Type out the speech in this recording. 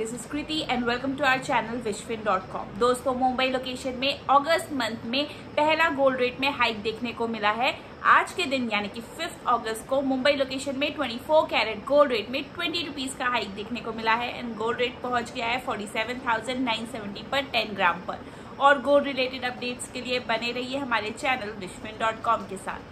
This is Kriti and welcome to our channel wishfin.com। दोस्तों, Mumbai location में अगस्त month में पहला गोल्ड रेट में हाइक देखने को मिला है। आज के दिन यानी कि 5 अगस्त को मुंबई लोकेशन में 24 कैरेट गोल्ड रेट में 20 रुपीज का हाइक देखने को मिला है एंड गोल्ड रेट पहुंच गया है 47,970 पर 10 ग्राम पर। और गोल्ड रिलेटेड अपडेट्स के लिए बने रहिए हमारे चैनल wishfin.com के साथ।